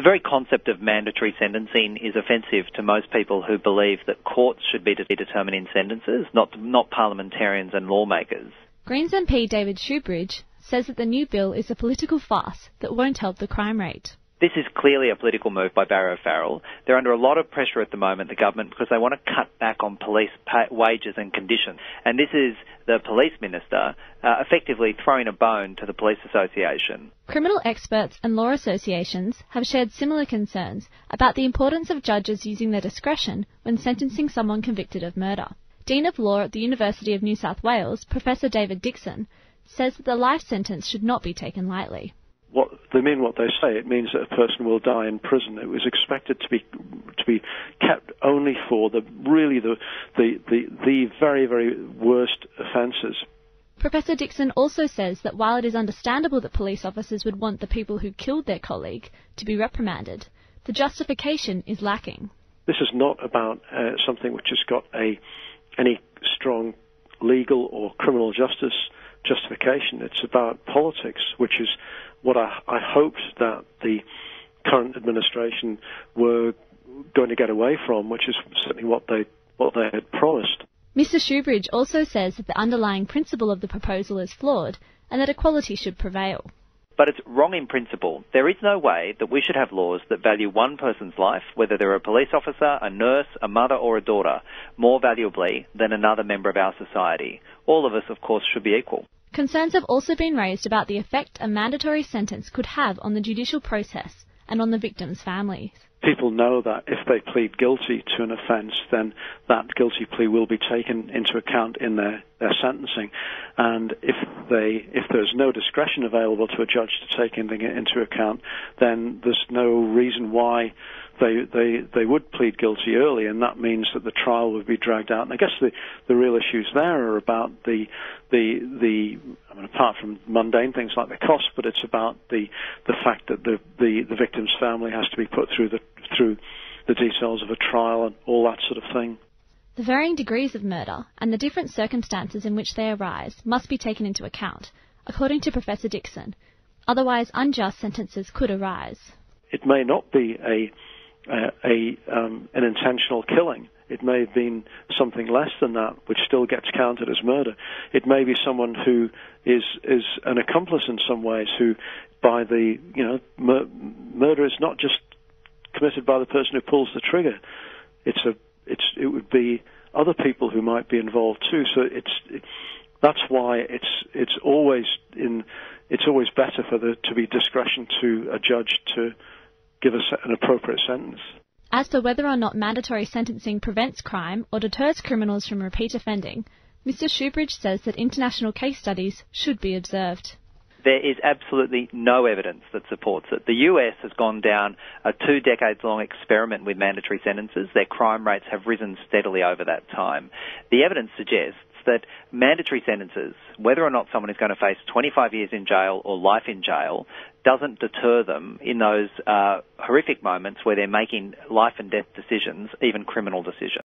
The very concept of mandatory sentencing is offensive to most people who believe that courts should be determining sentences, not parliamentarians and lawmakers. Greens MP David Shoebridge says that the new bill is a political farce that won't help the crime rate. This is clearly a political move by Barry O'Farrell. They're under a lot of pressure at the moment, the government, because they want to cut back on police wages and conditions. And this is the police minister effectively throwing a bone to the police association. Criminal experts and law associations have shared similar concerns about the importance of judges using their discretion when sentencing someone convicted of murder. Dean of Law at the University of New South Wales, Professor David Dixon, says that the life sentence should not be taken lightly. They mean what they say. It means that a person will die in prison. It was expected to be kept only for the very, very worst offences. Professor Dixon also says that while it is understandable that police officers would want the people who killed their colleague to be reprimanded, the justification is lacking. This is not about something which has got any strong legal or criminal justice justification. It's about politics, which is what I hoped that the current administration were going to get away from, which is certainly what they had promised. Mr. Shoebridge also says that the underlying principle of the proposal is flawed and that equality should prevail. But it's wrong in principle. There is no way that we should have laws that value one person's life, whether they're a police officer, a nurse, a mother or a daughter, more valuably than another member of our society. All of us, of course, should be equal. Concerns have also been raised about the effect a mandatory sentence could have on the judicial process and on the victims' families. People know that if they plead guilty to an offence, then that guilty plea will be taken into account in their sentencing. And if there's no discretion available to a judge to take anything into account, then there's no reason why they would plead guilty early, and that means that the trial would be dragged out. And I guess the real issues there are about I mean, apart from mundane things like the cost, but it's about the fact that the victim's family has to be put through the details of a trial and all that sort of thing. The varying degrees of murder and the different circumstances in which they arise must be taken into account, according to Professor Dixon. Otherwise, unjust sentences could arise. It may not be an intentional killing. It may have been something less than that, which still gets counted as murder. It may be someone who is an accomplice in some ways, who by the murder is not just committed by the person who pulls the trigger. It would be other people who might be involved too. So that's why it's always better for there to be discretion to a judge to give us an appropriate sentence. As to whether or not mandatory sentencing prevents crime or deters criminals from repeat offending, Mr. Shoebridge says that international case studies should be observed. There is absolutely no evidence that supports it. The US has gone down a 2 decades-long experiment with mandatory sentences. Their crime rates have risen steadily over that time. The evidence suggests that mandatory sentences, whether or not someone is going to face 25 years in jail or life in jail, doesn't deter them in those horrific moments where they're making life and death decisions, even criminal decisions.